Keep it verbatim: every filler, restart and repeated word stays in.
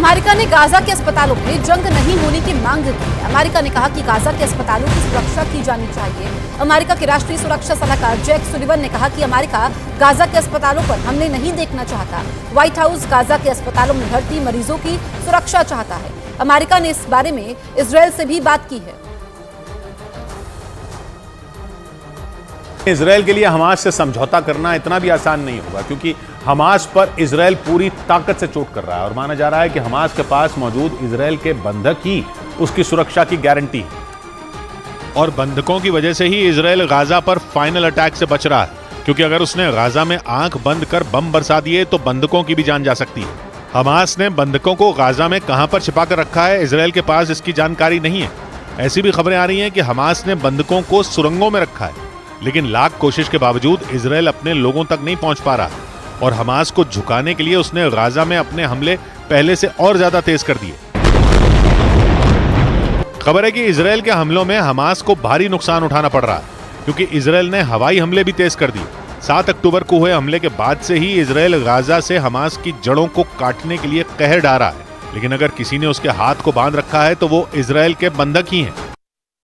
America ने Gaza के अस्पतालों में जंग नहीं होने की मांग की। अमेरिका ने कहा कि गाजा के अस्पतालों की सुरक्षा की जानी चाहिए। अमेरिका के राष्ट्रीय सुरक्षा सलाहकार जेक सुलिवन ने कहा कि अमेरिका गाजा के अस्पतालों पर हमले नहीं देखना चाहता। व्हाइट हाउस गाजा के अस्पतालों में भर्ती मरीजों की सुरक्षा चाहता है। अमेरिका ने इस बारे में इसराइल से भी बात की है। इसराइल के लिए हमास से समझौता करना इतना भी आसान नहीं होगा, क्योंकि हमास पर इसराइल पूरी ताकत से चोट कर रहा है और माना जा रहा है कि हमास के पास मौजूद इसराइल के बंधक ही उसकी सुरक्षा की गारंटी है और बंधकों की वजह से ही इसराइल गाजा पर फाइनल अटैक से बच रहा है, क्योंकि अगर उसने गाजा में आंख बंद कर बम बरसा दिए तो बंधकों की भी जान जा सकती है। हमास ने बंधकों को गाजा में कहां पर छिपा कर रखा है, इसराइल के पास इसकी जानकारी नहीं है। ऐसी भी खबरें आ रही हैं कि हमास ने बंधकों को सुरंगों में रखा है, लेकिन लाख कोशिश के बावजूद इसराइल अपने लोगों तक नहीं पहुंच पा रहा और हमास को झुकाने के लिए उसने गाजा में अपने हमले पहले से और ज्यादा तेज कर दिए। खबर है कि इसराइल के हमलों में हमास को भारी नुकसान उठाना पड़ रहा है, क्योंकि इसराइल ने हवाई हमले भी तेज कर दिए। सात अक्टूबर को हुए हमले के बाद से ही इसराइल गाजा से हमास की जड़ों को काटने के लिए कहर डाला है, लेकिन अगर किसी ने उसके हाथ को बांध रखा है तो वो इसराइल के बंधक ही हैं।